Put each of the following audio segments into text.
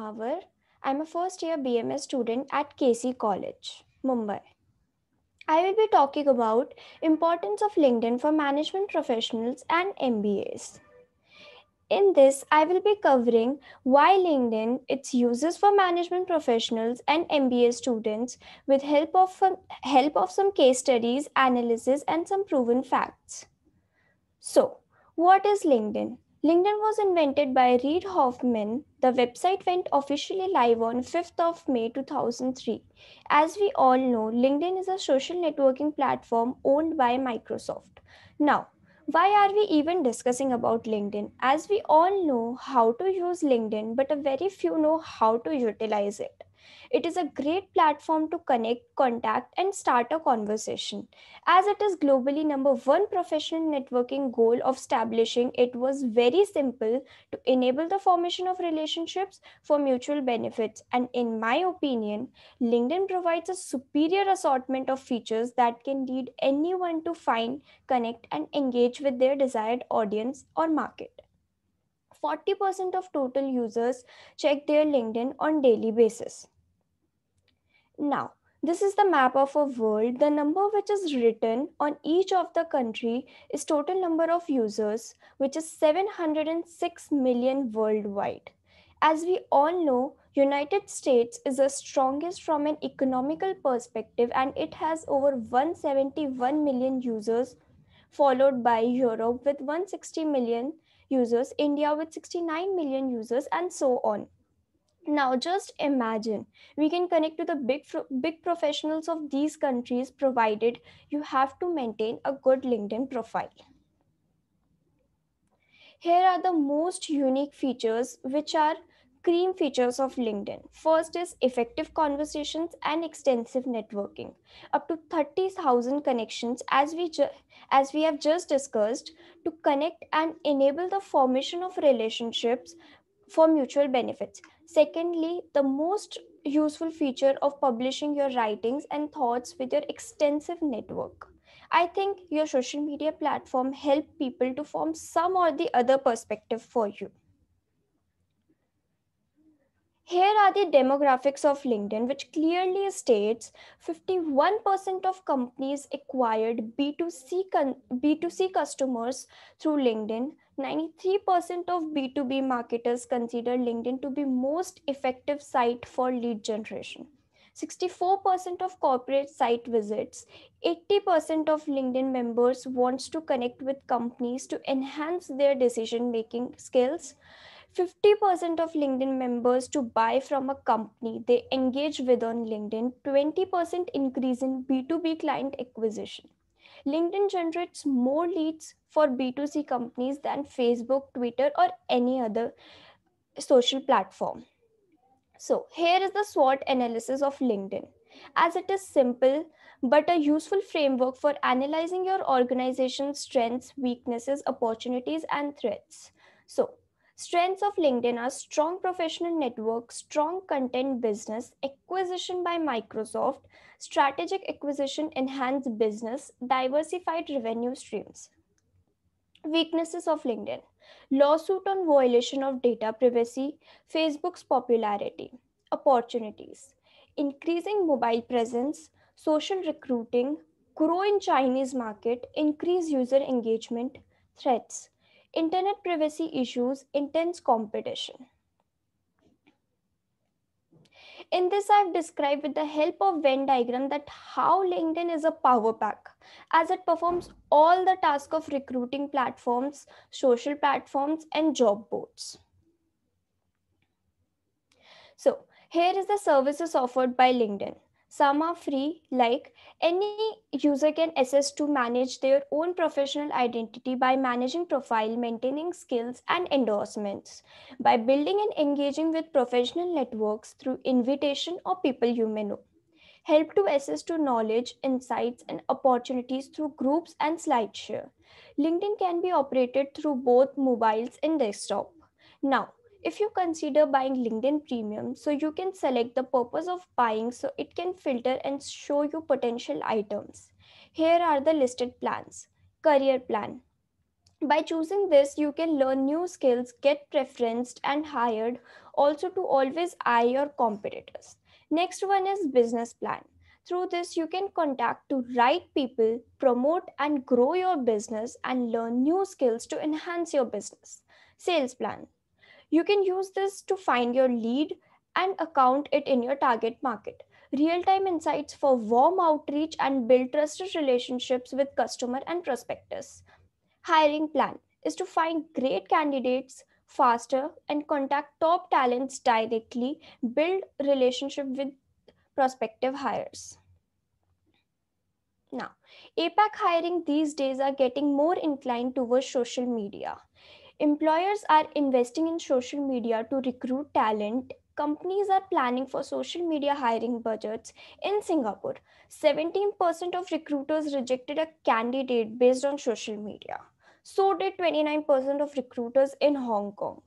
Mawar. I'm a first-year BMS student at KC College, Mumbai. I will be talking about importance of LinkedIn for management professionals and MBAs. In this, I will be covering why LinkedIn, its uses for management professionals and MBA students with help of some case studies, analysis, and some proven facts. So, what is LinkedIn? LinkedIn was invented by Reid Hoffman. The website went officially live on 5th of May 2003. As we all know, LinkedIn is a social networking platform owned by Microsoft. Now, why are we even discussing about LinkedIn? As we all know how to use LinkedIn, but a very few know how to utilize it. It is a great platform to connect, contact, and start a conversation. As it is globally #1 professional networking goal of establishing, it was very simple to enable the formation of relationships for mutual benefits. And in my opinion, LinkedIn provides a superior assortment of features that can lead anyone to find, connect, and engage with their desired audience or market. 40% of total users check their LinkedIn on daily basis. Now, this is the map of a world. The number which is written on each of the country is total number of users, which is 706 million worldwide. As we all know, United States is the strongest from an economical perspective, and it has over 171 million users, followed by Europe with 160 million users, India with 69 million users, and so on. Now, just imagine, we can connect to the big professionals of these countries, provided you have to maintain a good LinkedIn profile. Here are the most unique features, which are cream features of LinkedIn. First is effective conversations and extensive networking. Up to 30,000 connections, as we have just discussed, to connect and enable the formation of relationships for mutual benefits. Secondly, the most useful feature of publishing your writings and thoughts with your extensive network. I think your social media platform helps people to form some or the other perspective for you. Here are the demographics of LinkedIn, which clearly states 51% of companies acquired B2C customers through LinkedIn. 93% of B2B marketers consider LinkedIn to be most effective site for lead generation. 64% of corporate site visits. 80% of LinkedIn members wants to connect with companies to enhance their decision-making skills. 50% of LinkedIn members to buy from a company they engage with on LinkedIn. 20% increase in B2B client acquisition. LinkedIn generates more leads for B2C companies than Facebook, Twitter, or any other social platform. So here is the SWOT analysis of LinkedIn. As it is simple, but a useful framework for analyzing your organization's strengths, weaknesses, opportunities, and threats. So, strengths of LinkedIn are strong professional network, strong content business, acquisition by Microsoft, strategic acquisition, enhanced business, diversified revenue streams. Weaknesses of LinkedIn: lawsuit on violation of data privacy, Facebook's popularity. Opportunities: increasing mobile presence, social recruiting, grow in Chinese market, increase user engagement. Threats: internet privacy issues, intense competition. In this, I've described with the help of Venn diagram that how LinkedIn is a power pack, as it performs all the tasks of recruiting platforms, social platforms, and job boards. So here is the services offered by LinkedIn. Some are free, like any user can access to manage their own professional identity by managing profile, maintaining skills and endorsements, by building and engaging with professional networks through invitation or people you may know. Help to access to knowledge, insights and opportunities through groups and SlideShare. LinkedIn can be operated through both mobiles and desktop. Now, if you consider buying LinkedIn Premium, so you can select the purpose of buying, so it can filter and show you potential items. Here are the listed plans. Career plan. By choosing this, you can learn new skills, get preferenced and hired, also to always eye your competitors. Next one is business plan. Through this, you can contact the right people, promote and grow your business and learn new skills to enhance your business. Sales plan. You can use this to find your lead and account it in your target market. Real-time insights for warm outreach and build trusted relationships with customer and prospectors. Hiring plan is to find great candidates faster and contact top talents directly, build relationship with prospective hires. Now, APAC hiring these days are getting more inclined towards social media. Employers are investing in social media to recruit talent. Companies are planning for social media hiring budgets. In Singapore, 17% of recruiters rejected a candidate based on social media. So did 29% of recruiters in Hong Kong.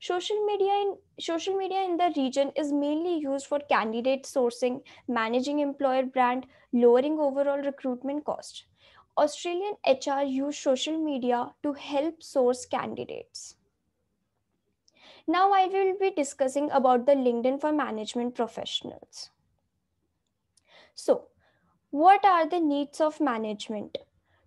Social media in the region is mainly used for candidate sourcing, managing employer brand, lowering overall recruitment cost. Australian HR use social media to help source candidates. Now I will be discussing about the LinkedIn for management professionals. So, what are the needs of management?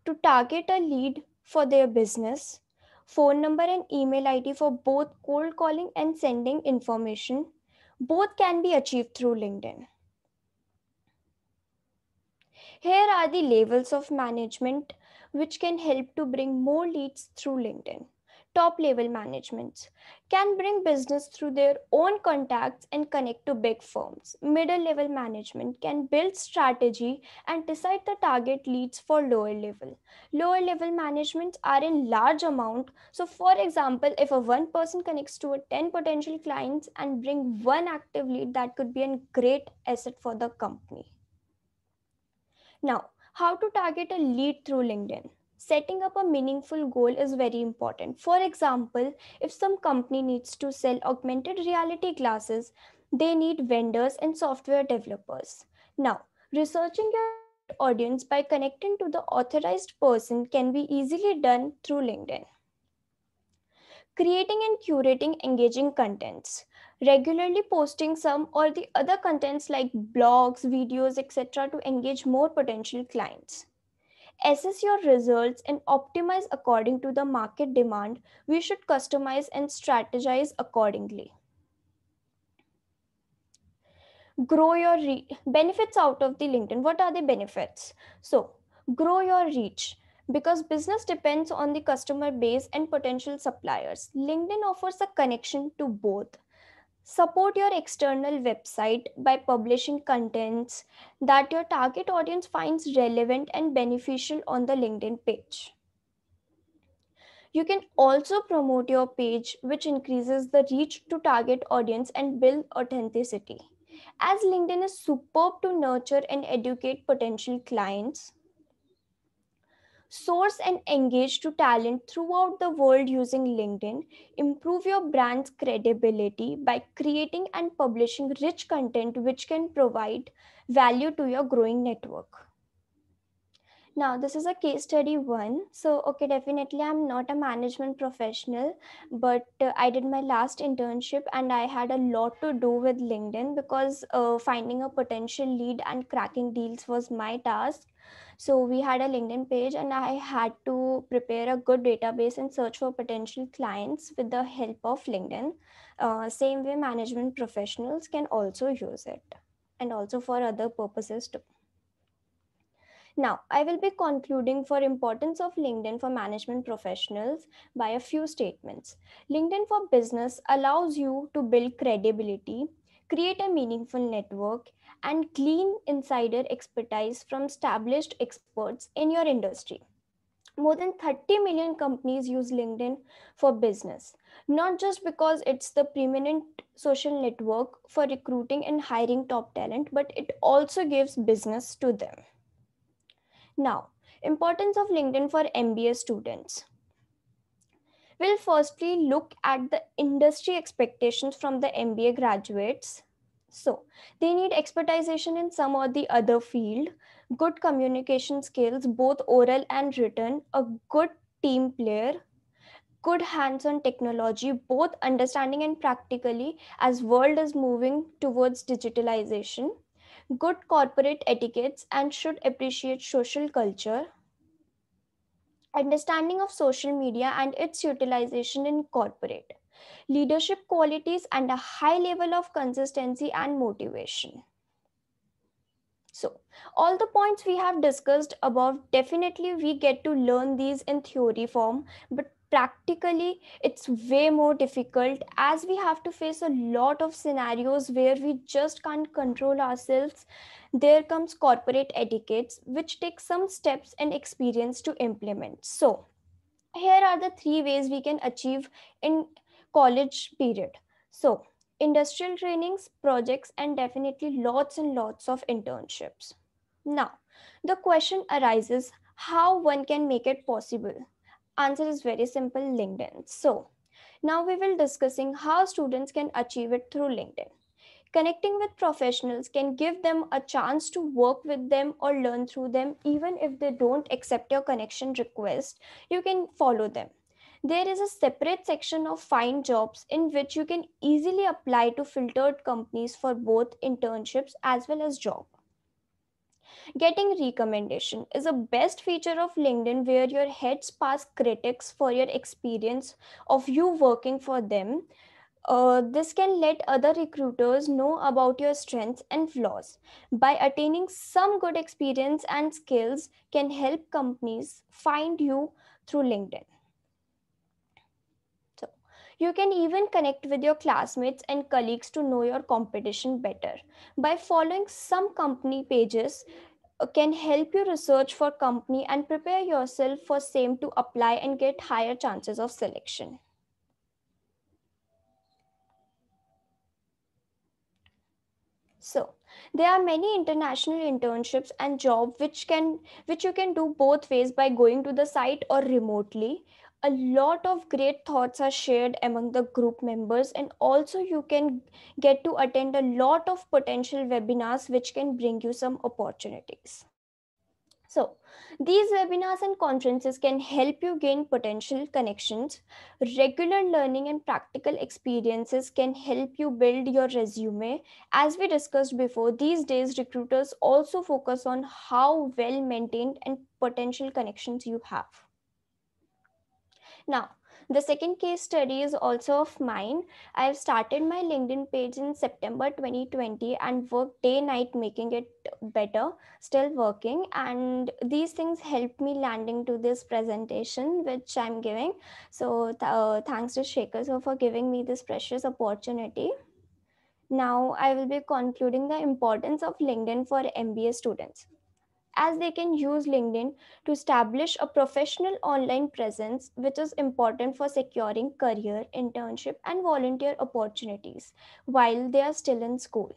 To target a lead for their business, phone number and email ID for both cold calling and sending information, both can be achieved through LinkedIn. Here are the levels of management which can help to bring more leads through LinkedIn. Top level managements can bring business through their own contacts and connect to big firms. Middle level management can build strategy and decide the target leads for lower level. Lower level managements are in large amount. So for example, if a one person connects to a 10 potential clients and bring one active lead, that could be a great asset for the company. Now, how to target a lead through LinkedIn? Setting up a meaningful goal is very important. For example, if some company needs to sell augmented reality glasses, they need vendors and software developers. Now, researching your audience by connecting to the authorized person can be easily done through LinkedIn. Creating and curating engaging contents. Regularly posting some or the other contents like blogs, videos, etc. to engage more potential clients. Assess your results and optimize according to the market demand. We should customize and strategize accordingly. Grow your reach. Benefits out of the LinkedIn. What are the benefits? So, grow your reach. Because business depends on the customer base and potential suppliers, LinkedIn offers a connection to both. Support your external website by publishing contents that your target audience finds relevant and beneficial on the LinkedIn page. You can also promote your page, which increases the reach to target audience and build authenticity. As LinkedIn is superb to nurture and educate potential clients, source and engage to talent throughout the world using LinkedIn. Improve your brand's credibility by creating and publishing rich content which can provide value to your growing network. Now, this is a case study one. So, okay, definitely I'm not a management professional, but I did my last internship and I had a lot to do with LinkedIn because finding a potential lead and cracking deals was my task. So we had a LinkedIn page and I had to prepare a good database and search for potential clients with the help of LinkedIn. Same way management professionals can also use it and also for other purposes too. Now, I will be concluding for importance of LinkedIn for management professionals by a few statements. LinkedIn for business allows you to build credibility, create a meaningful network, and glean insider expertise from established experts in your industry. More than 30 million companies use LinkedIn for business, not just because it's the preeminent social network for recruiting and hiring top talent, but it also gives business to them. Now, importance of LinkedIn for MBA students. We'll firstly look at the industry expectations from the MBA graduates. So they need expertization in some or the other field, good communication skills, both oral and written, a good team player, good hands-on technology, both understanding and practically, as world is moving towards digitalization, good corporate etiquettes and should appreciate social culture, understanding of social media and its utilization in corporate, leadership qualities and a high level of consistency and motivation. So all the points we have discussed above, definitely we get to learn these in theory form, but practically it's way more difficult as we have to face a lot of scenarios where we just can't control ourselves. There comes corporate etiquettes, which take some steps and experience to implement. So here are the three ways we can achieve in college period. So industrial trainings, projects, and definitely lots and lots of internships. Now, the question arises, how one can make it possible? Answer is very simple, LinkedIn. So now we will discussing how students can achieve it through LinkedIn. Connecting with professionals can give them a chance to work with them or learn through them. Even if they don't accept your connection request, you can follow them. There is a separate section of find jobs in which you can easily apply to filtered companies for both internships as well as job. Getting recommendation is a best feature of LinkedIn, where your heads pass critics for your experience of you working for them. This can let other recruiters know about your strengths and flaws. By attaining some good experience and skills can help companies find you through LinkedIn. You can even connect with your classmates and colleagues to know your competition better. By following some company pages can help you research for company and prepare yourself for same to apply and get higher chances of selection. So there are many international internships and jobs which you can do both ways, by going to the site or remotely. A lot of great thoughts are shared among the group members, and also you can get to attend a lot of potential webinars which can bring you some opportunities. So these webinars and conferences can help you gain potential connections. Regular learning and practical experiences can help you build your resume. As we discussed before, these days recruiters also focus on how well maintained and potential connections you have. Now, the second case study is also of mine. I have started my LinkedIn page in September 2020 and worked day night making it better, still working. And these things helped me landing to this presentation, which I'm giving. So thanks to Shekhar for giving me this precious opportunity. Now I will be concluding the importance of LinkedIn for MBA students, as they can use LinkedIn to establish a professional online presence, which is important for securing career, internship, and volunteer opportunities while they are still in school.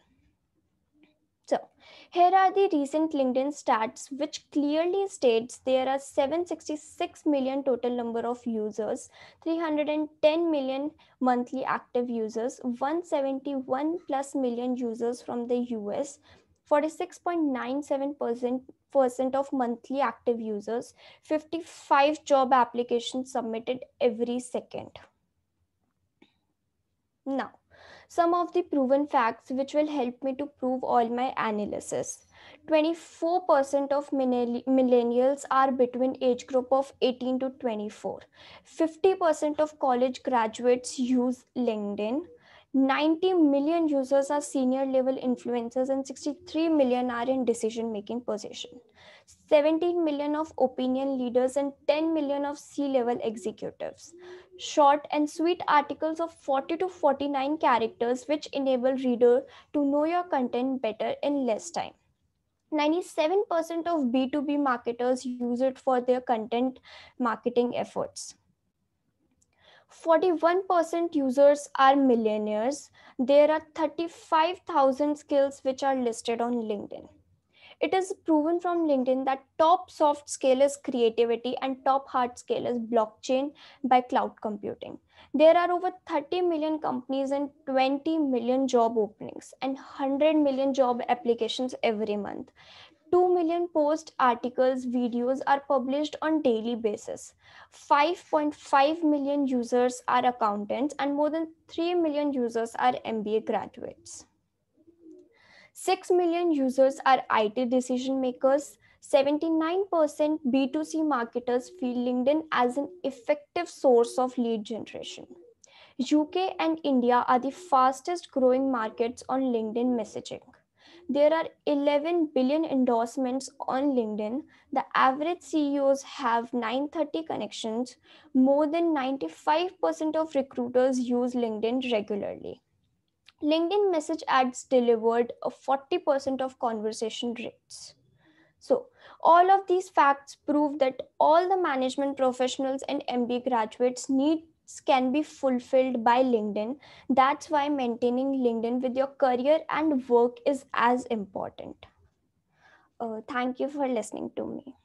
So here are the recent LinkedIn stats, which clearly states there are 766 million total number of users, 310 million monthly active users, 171 plus million users from the US, 46.97% of monthly active users, 55 job applications submitted every second. Now, some of the proven facts which will help me to prove all my analysis. 24% of millennials are between age group of 18 to 24. 50% of college graduates use LinkedIn. 90 million users are senior level influencers and 63 million are in decision making position. 17 million of opinion leaders and 10 million of C-level executives. Short and sweet articles of 40 to 49 characters, which enable reader to know your content better in less time. 97% of B2B marketers use it for their content marketing efforts. 41% users are millionaires. There are 35,000 skills which are listed on LinkedIn. It is proven from LinkedIn that top soft skill is creativity and top hard skill is blockchain by cloud computing. There are over 30 million companies and 20 million job openings and 100 million job applications every month. 2 million post articles, videos are published on daily basis. 5.5 million users are accountants and more than 3 million users are MBA graduates. 6 million users are IT decision makers. 79% B2C marketers feel LinkedIn as an effective source of lead generation. UK and India are the fastest growing markets on LinkedIn messaging. There are 11 billion endorsements on LinkedIn. The average CEOs have 930 connections. More than 95% of recruiters use LinkedIn regularly. LinkedIn message ads delivered a 40% of conversation rates. So all of these facts prove that all the management professionals and MBA graduates need can be fulfilled by LinkedIn. That's why maintaining LinkedIn with your career and work is as important. Thank you for listening to me.